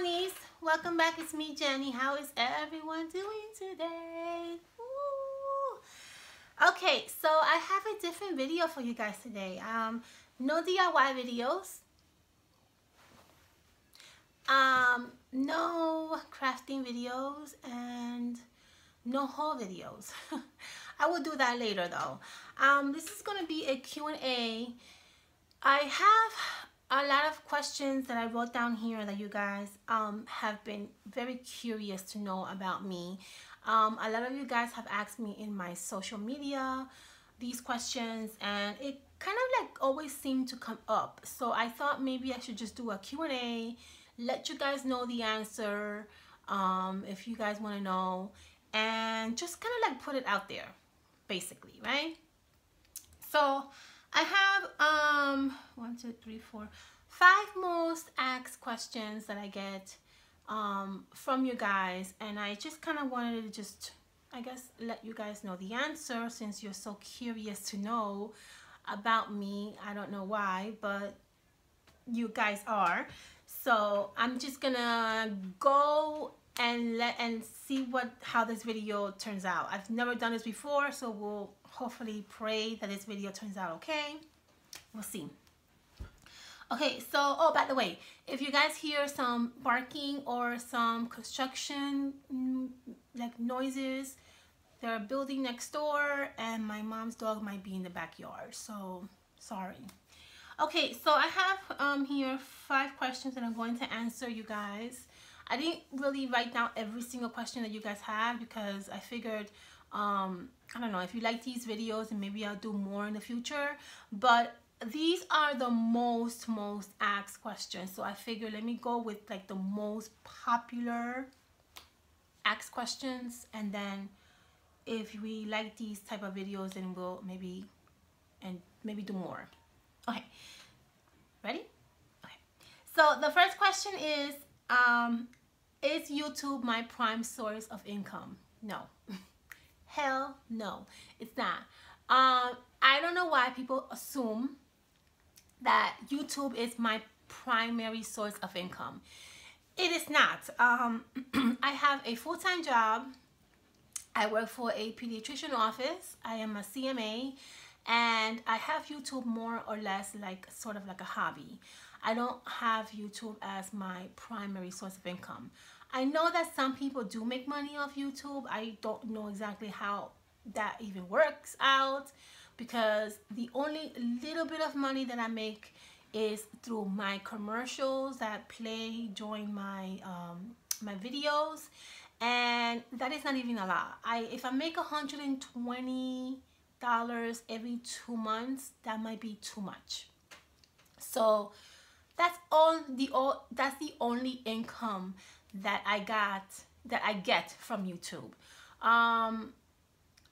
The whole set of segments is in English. Monies, welcome back. It's me, Jenny. How is everyone doing today? Ooh. Okay, so I have a different video for you guys today. No DIY videos, no crafting videos, and no haul videos. I will do that later though. This is gonna be a Q&A. I have a lot of questions that I wrote down here that you guys have been very curious to know about me. A lot of you guys have asked me in my social media these questions, and it kind of like always seemed to come up. So I thought maybe I should just do a Q&A, let you guys know the answer if you guys want to know, and just kind of like put it out there basically, right? So I have 5 most asked questions that I get from you guys, and I just kind of wanted to just, I guess, let you guys know the answer since you're so curious to know about me. I don't know why, but you guys are. So I'm just gonna go and see how this video turns out. I've never done this before, so we'll hopefully pray that this video turns out okay. We'll see. Okay, so oh, by the way, if you guys hear some barking or some construction like noises, they're building next door and my mom's dog might be in the backyard, so sorry. Okay, so I have here 5 questions that I'm going to answer, you guys. I didn't really write down every single question that you guys have because I figured, I don't know, if you like these videos, and maybe I'll do more in the future, but these are the most asked questions. So I figured let me go with like the most popular asked questions, and then if we like these type of videos, then we'll maybe do more. Okay, ready? Okay, so the first question is YouTube my prime source of income? No. Hell no, it's not. I don't know why people assume that YouTube is my primary source of income. It is not. I have a full-time job. I work for a pediatrician office. I am a CMA, and I have YouTube more or less like sort of like a hobby. I don't have YouTube as my primary source of income. I know that some people do make money off YouTube. I don't know exactly how that even works out, because the only little bit of money that I make is through my commercials that play during my my videos, and that is not even a lot. If I make $120 every 2 months, that might be too much. So that's the only income that I get from YouTube.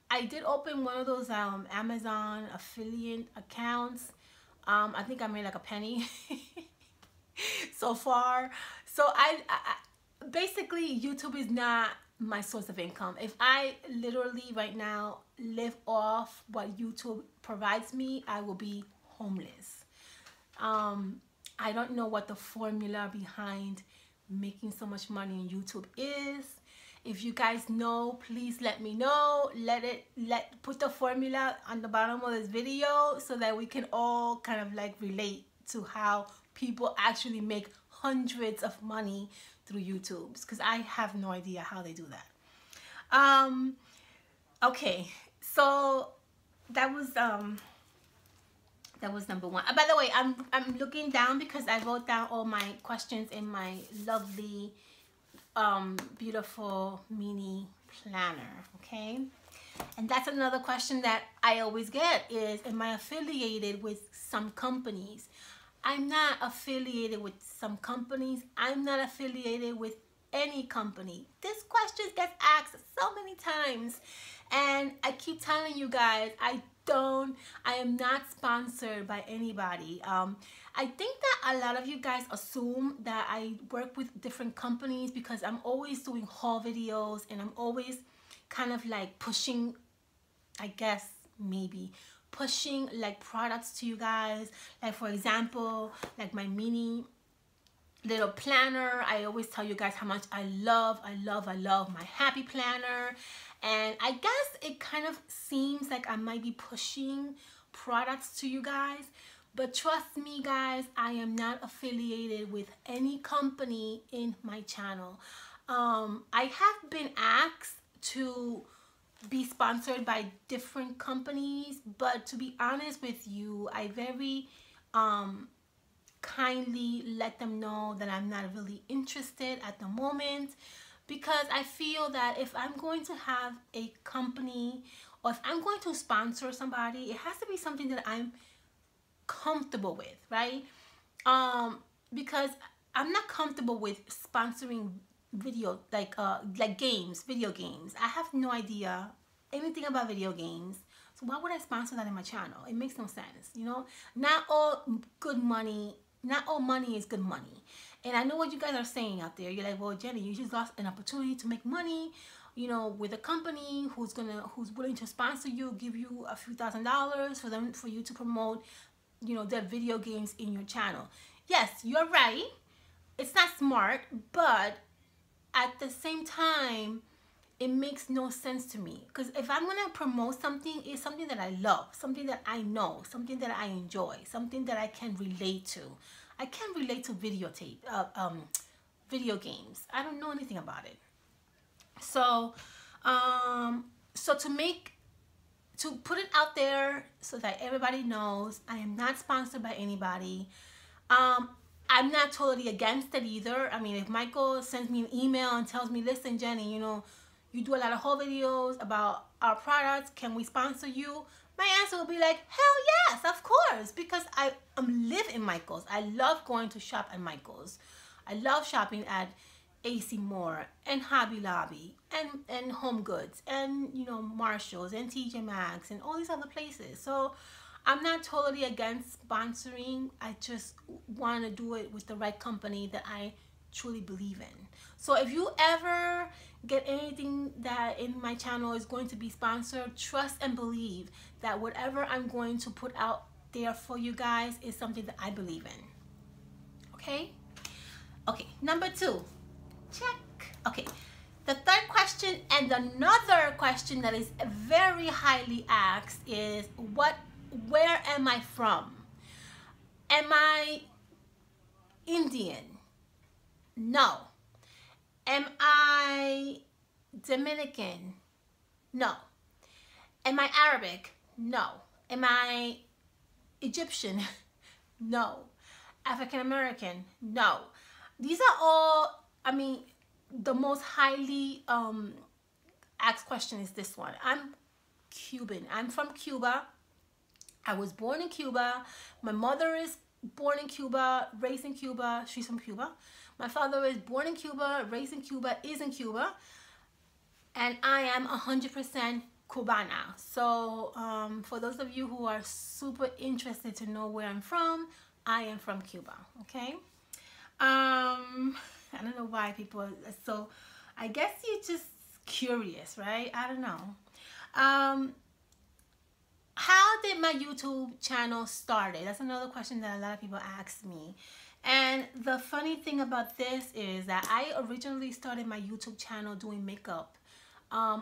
I did open one of those Amazon affiliate accounts. I think I made like a penny so far. So I basically, YouTube is not my source of income. If I literally right now live off what YouTube provides me, I will be homeless. I don't know what the formula behind making so much money on YouTube is. If you guys know, please let me know. Put the formula on the bottom of this video so that we can all kind of like relate to how people actually make hundreds of money through YouTube, because I have no idea how they do that. Okay, so that was number one. By the way, I'm looking down because I wrote down all my questions in my lovely beautiful mini planner, okay? And that's another question that I always get is, am I affiliated with some companies? I'm not affiliated with some companies. I'm not affiliated with any company. This question gets asked so many times, and I keep telling you guys, I am not sponsored by anybody. I think that a lot of you guys assume that I work with different companies because I'm always doing haul videos, and I'm always kind of like pushing, I guess, maybe pushing like products to you guys. Like for example, like my mini little planner. I always tell you guys how much I love my Happy Planner. And I guess it kind of seems like I might be pushing products to you guys, but trust me guys, I am not affiliated with any company in my channel. I have been asked to be sponsored by different companies, but to be honest with you, I very kindly let them know that I'm not really interested at the moment, because I feel that if I'm going to have a company or if I'm going to sponsor somebody, it has to be something that I'm comfortable with, right? Because I'm not comfortable with sponsoring video, like games, video games. I have no idea anything about video games. So why would I sponsor that in my channel? It makes no sense, you know? Not all money is good money. And I know what you guys are saying out there. You're like, well, Jenny, you just lost an opportunity to make money, you know, with a company who's willing to sponsor you, give you a few $1,000 for you to promote, you know, their video games in your channel. Yes, you're right. It's not smart, but at the same time, it makes no sense to me, because if I'm gonna promote something, it's something that I love, something that I know, something that I enjoy, something that I can relate to. I can't relate to video games. I don't know anything about it. So, to put it out there so that everybody knows, I am not sponsored by anybody. I'm not totally against it either. I mean, if Michael sends me an email and tells me, listen, Jenny, you know, you do a lot of haul videos about our products, can we sponsor you? My answer will be like, hell yes, of course, because I live in Michael's. I love going to shop at Michael's. I love shopping at AC Moore and Hobby Lobby and Home Goods and, you know, Marshall's and TJ Maxx and all these other places. So I'm not totally against sponsoring. I just want to do it with the right company that I truly believe in. So if you ever get anything that in my channel is going to be sponsored, trust and believe that whatever I'm going to put out there for you guys is something that I believe in. Okay? Okay, number two. Check. Okay. The third question, and another question that is very highly asked, is where am I from? Am I Indian? No. Am I Dominican? No. Am I Arabic? No. Am I Egyptian? No. African American? No. These are all, I mean, the most highly asked question is this one. I'm Cuban. I'm from Cuba. I was born in Cuba. My mother is born in Cuba, raised in Cuba. She's from Cuba. My father is born in Cuba, raised in Cuba, is in Cuba. And I am 100% Cubana. So for those of you who are super interested to know where I'm from, I am from Cuba, okay? I don't know why people are so, I guess you're just curious, right? I don't know. How did my YouTube channel start? That's another question that a lot of people ask me. And the funny thing about this is that I originally started my YouTube channel doing makeup a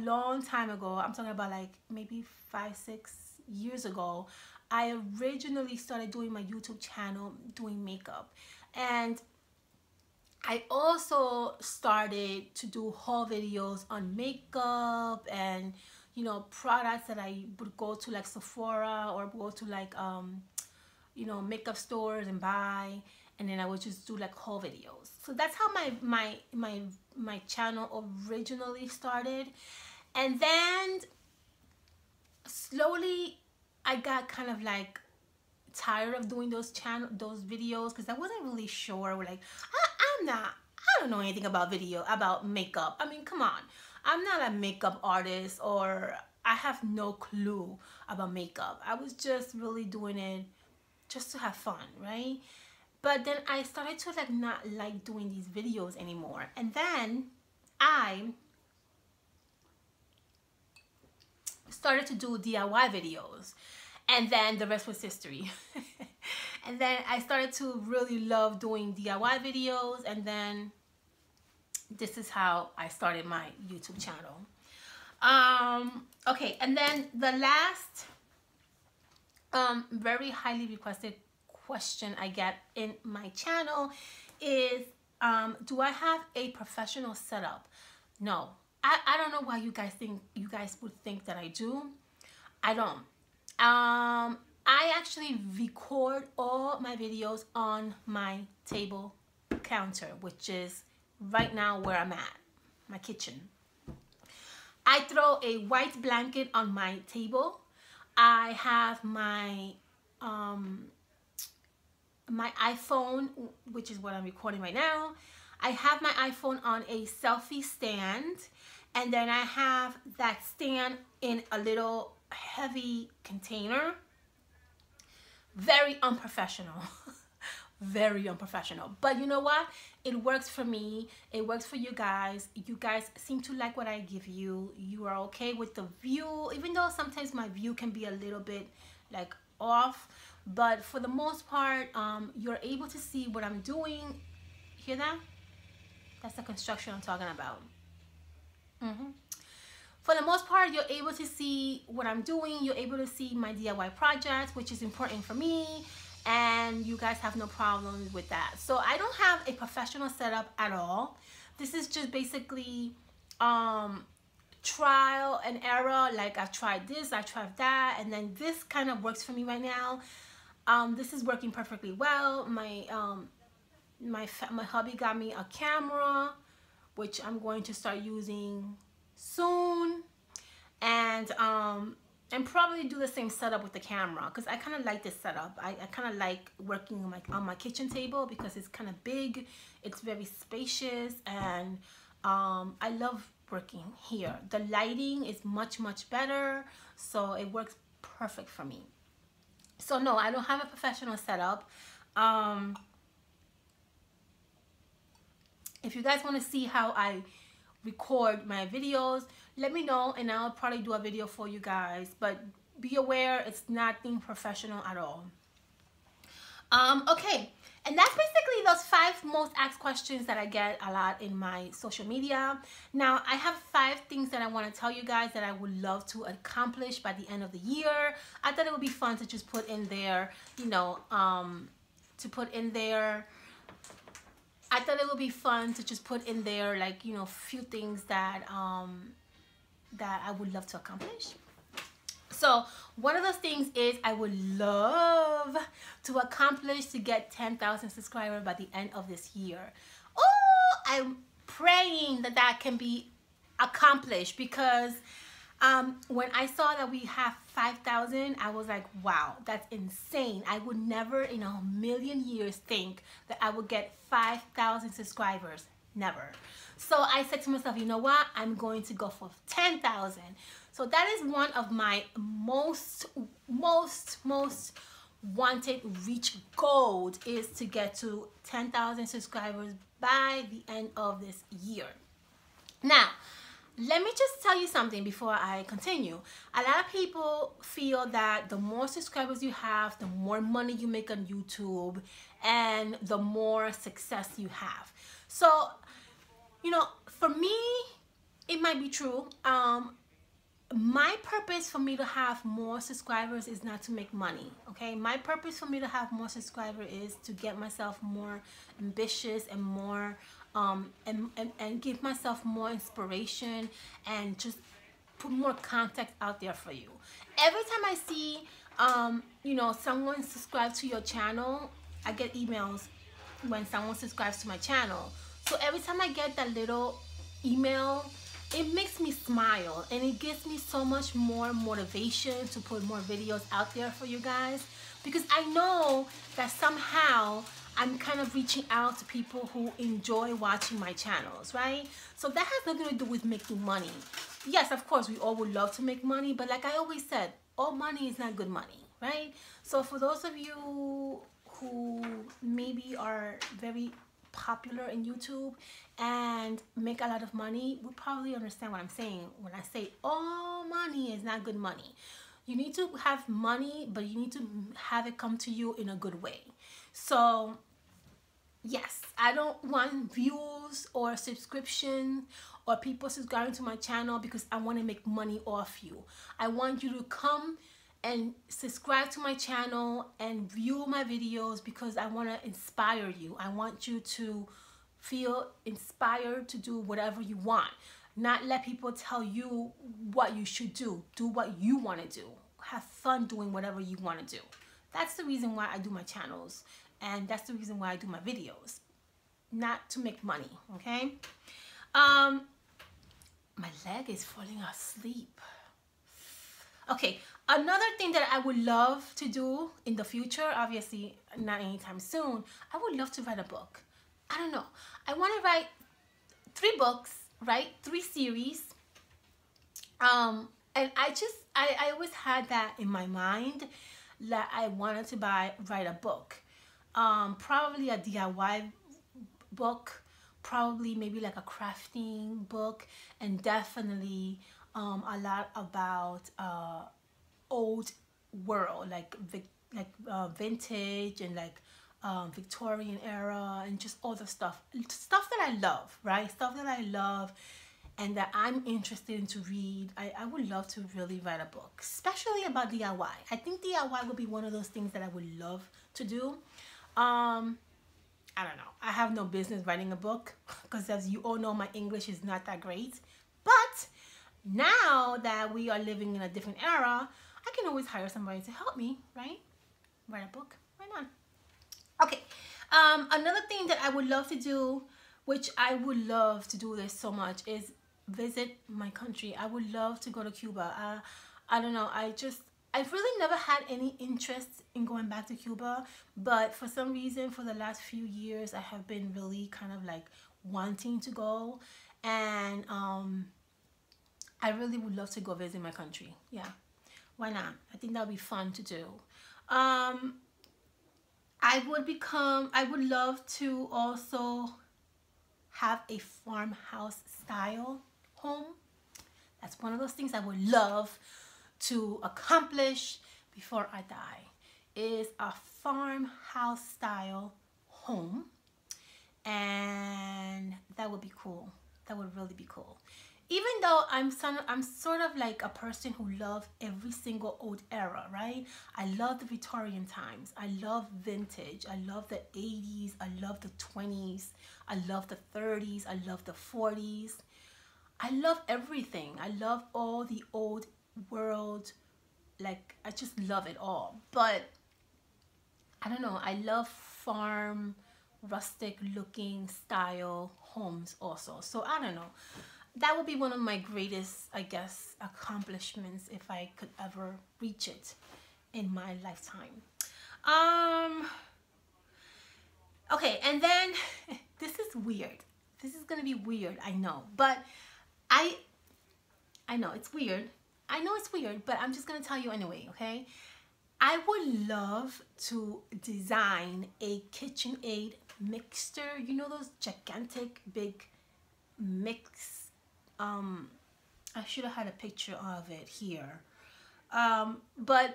long time ago. I'm talking about like maybe 5-6 years ago. I originally started doing my YouTube channel doing makeup. And I also started to do haul videos on makeup and, you know, products that I would go to like Sephora or go to like, you know, makeup stores and buy, and then I would just do like haul videos. So that's how my channel originally started. And then slowly I got kind of like tired of doing those videos, because I wasn't really sure. Like, I don't know anything about makeup. I mean, come on. I'm not a makeup artist, or I have no clue about makeup. I was just really doing it just to have fun, right? But then I started to like not like doing these videos anymore. And then I started to do DIY videos. And then the rest was history. And then I started to really love doing DIY videos, and then this is how I started my YouTube channel. Okay, and then the last very highly requested question I get in my channel is, do I have a professional setup? No. I don't know why you guys think that I do. I don't. I actually record all my videos on my table counter, which is right now where I'm at, my kitchen. I throw a white blanket on my table. I have my my iPhone, which is what I'm recording right now. I have my iPhone on a selfie stand, and then I have that stand in a little heavy container. Very unprofessional. Very unprofessional. But you know what? It works for me. It works for you guys. You guys seem to like what I give you. You are okay with the view, even though sometimes my view can be a little bit like off. But for the most part, you're able to see what I'm doing. Hear that? That's the construction I'm talking about. For the most part, you're able to see what I'm doing. You're able to see my DIY projects, which is important for me, and you guys have no problems with that. So I don't have a professional setup at all. This is just basically trial and error. Like, I've tried this, I've tried that, and then this kind of works for me right now. This is working perfectly well. My my hubby got me a camera, which I'm going to start using soon, and probably do the same setup with the camera, because I kind of like this setup. I kind of like working on my kitchen table because it's kind of big, it's very spacious, and I love working here. The lighting is much better, so it works perfect for me. So no, I don't have a professional setup. If you guys want to see how I record my videos, let me know, and I'll probably do a video for you guys. But be aware, it's nothing professional at all. Okay, and that's basically those 5 most asked questions that I get a lot in my social media. Now, I have 5 things that I want to tell you guys that I would love to accomplish by the end of the year. I thought it would be fun to just put in there, you know, like, you know, few things that that I would love to accomplish. So one of those things is I would love to accomplish to get 10,000 subscribers by the end of this year. Oh, I'm praying that that can be accomplished, because when I saw that we have 5,000, I was like, wow, that's insane. I would never in a million years think that I would get 5,000 subscribers. Never. So I said to myself, you know what? I'm going to go for 10,000. So that is one of my most wanted reach goals, is to get to 10,000 subscribers by the end of this year. Now, let me just tell you something before I continue. A lot of people feel that the more subscribers you have, the more money you make on YouTube, and the more success you have. So, you know, for me, it might be true. My purpose for me to have more subscribers is not to make money, okay? My purpose for me to have more subscribers is to get myself more ambitious and more and give myself more inspiration and just put more content out there for you. Every time I see you know, someone subscribe to your channel, I get emails when someone subscribes to my channel. So every time I get that little email, it makes me smile, and it gives me so much more motivation to put more videos out there for you guys, because I know that somehow I'm kind of reaching out to people who enjoy watching my channels, right? So that has nothing to do with making money. Yes, of course, we all would love to make money, but like I always said, all money is not good money, right? So for those of you who maybe are very popular in YouTube and make a lot of money, will probably understand what I'm saying when I say all money is not good money. You need to have money, but you need to have it come to you in a good way. So yes, I don't want views or subscription or people subscribing to my channel because I want to make money off you. I want you to come and subscribe to my channel and view my videos because I want to inspire you. I want you to feel inspired to do whatever you want, not let people tell you what you should do. Do what you want to do. Have fun doing whatever you want to do. That's the reason why I do my channels, and that's the reason why I do my videos, not to make money. Okay, my leg is falling asleep. Okay, another thing that I would love to do in the future, obviously not anytime soon, I would love to write a book. I don't know, I want to write 3 books, right? 3 series. And I always had that in my mind that I wanted to write a book, probably a DIY book, probably maybe like a crafting book, and definitely a lot about old world, like vintage and like Victorian era, and just all the stuff that I love, right? Stuff that I love and that I'm interested in to read. I would love to really write a book, especially about DIY. I think DIY would be one of those things that I would love to do. I don't know, I have no business writing a book because, as you all know, my English is not that great. But now that we are living in a different era, I can always hire somebody to help me, right? Write a book, why not? Okay, another thing that I would love to do, which I would love to do this so much, is visit my country. I would love to go to Cuba. I don't know, I've really never had any interest in going back to Cuba, but for some reason, for the last few years, I have been really kind of like wanting to go, and I really would love to go visit my country. Yeah, why not? I think that would be fun to do. I would love to also have a farmhouse style home. That's one of those things I would love to accomplish before I die, is a farmhouse style home, and that would be cool. That would really be cool. Even though I'm sort of like a person who loves every single old era, right? I love the Victorian times. I love vintage. I love the 80s. I love the 20s. I love the 30s. I love the 40s. I love everything. I love all the old world. Like, I just love it all. But I don't know, I love farm, rustic looking style homes also. So I don't know. That would be one of my greatest, I guess, accomplishments if I could ever reach it in my lifetime. Okay, and then this is weird. This is gonna be weird, I know, but I know it's weird. I know it's weird, but I'm just gonna tell you anyway, okay? I would love to design a KitchenAid mixer. You know those gigantic, big mix. I should have had a picture of it here, but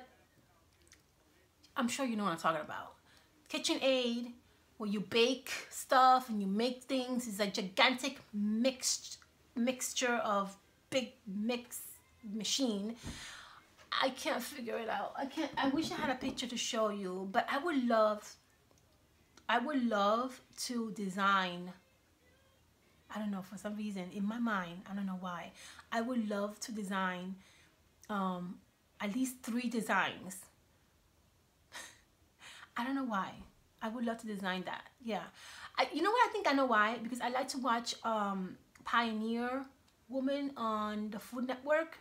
I'm sure you know what I'm talking about. KitchenAid, where you bake stuff and you make things, is a gigantic mixture of big mix machine. I can't figure it out. I wish I had a picture to show you, but I would love to design, I don't know, for some reason in my mind, I don't know why, I would love to design at least 3 designs. I don't know why. I would love to design that. Yeah, you know what, I think I know why, because I like to watch Pioneer Woman on the Food Network,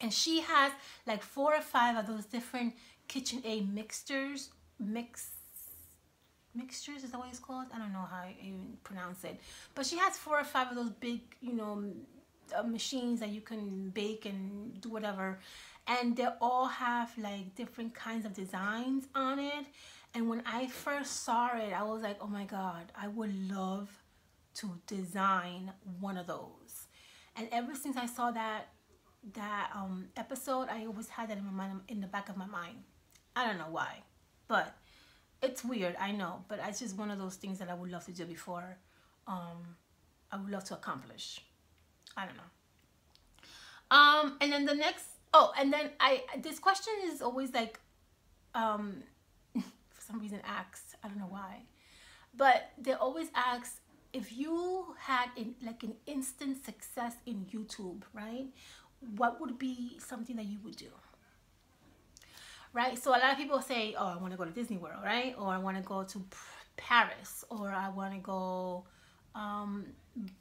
and she has like 4 or 5 of those different KitchenAid mixtures, is that what it's called? I don't know how I even pronounce it, but she has 4 or 5 of those big, you know, machines that you can bake and do whatever, and they all have like different kinds of designs on it. And when I first saw it, I was like, oh my god, I would love to design one of those. And ever since I saw that episode, I always had that in my mind, in the back of my mind. I don't know why, but It's weird, I know, but it's just one of those things that I would love to do before. I would love to accomplish. I don't know. And then the next, oh, and then this question is always like, for some reason asked, I don't know why, but they always ask, if you had like an instant success in YouTube, right? What would be something that you would do? Right? So a lot of people say, oh, I want to go to Disney World, right? Or I want to go to Paris, or I want to go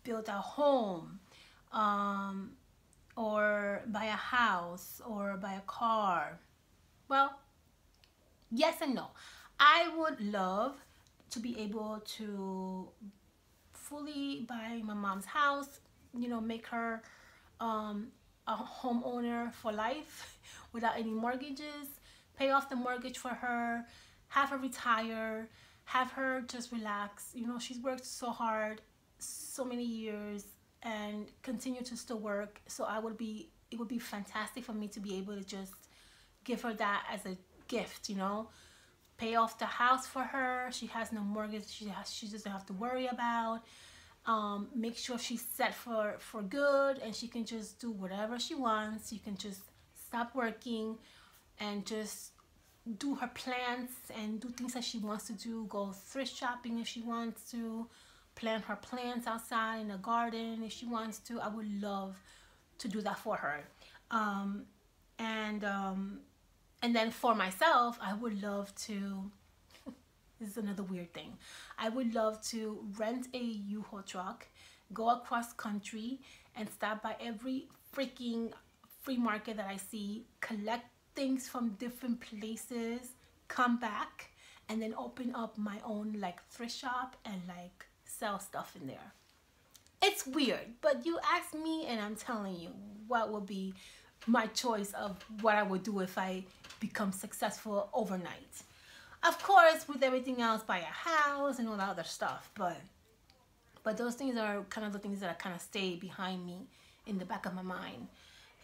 build a home, or buy a house, or buy a car. Well, yes and no. I would love to be able to fully buy my mom's house, you know, make her a homeowner for life without any mortgages, pay off the mortgage for her, have her retire, have her just relax. You know, she's worked so hard, so many years, and continue to still work. So it would be fantastic for me to be able to just give her that as a gift, you know, pay off the house for her. She has no mortgage. She doesn't have to worry about, make sure she's set for good, and she can just do whatever she wants. You can just stop working and just do her plans and do things that she wants to do. Go thrift shopping if she wants to, plant her plants outside in the garden if she wants to. I would love to do that for her. And then for myself, I would love to, this is another weird thing, I would love to rent a U-Haul truck, go across country, and stop by every freaking flea market that I see, collect things from different places, come back, and then open up my own like thrift shop and like sell stuff in there. It's weird, but you ask me and I'm telling you what would be my choice of what I would do if I become successful overnight. Of course, with everything else, buy a house and all that other stuff, but those things are kind of the things that kind of stay behind me in the back of my mind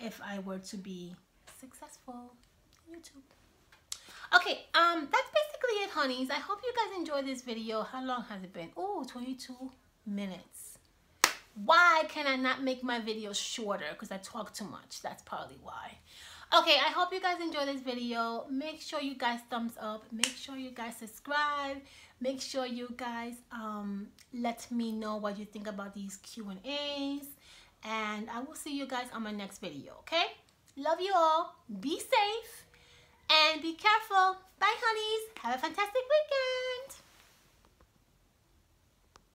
if I were to be successful on YouTube. Okay, that's basically it, honeys. I hope you guys enjoyed this video. How long has it been? Oh, 22 minutes. Why can I not make my videos shorter? Because I talk too much. That's probably why. Okay, I hope you guys enjoyed this video. Make sure you guys thumbs up. Make sure you guys subscribe. Make sure you guys let me know what you think about these Q&As. And I will see you guys on my next video, okay? Love you all. Be safe and be careful. Bye, honeys. Have a fantastic weekend.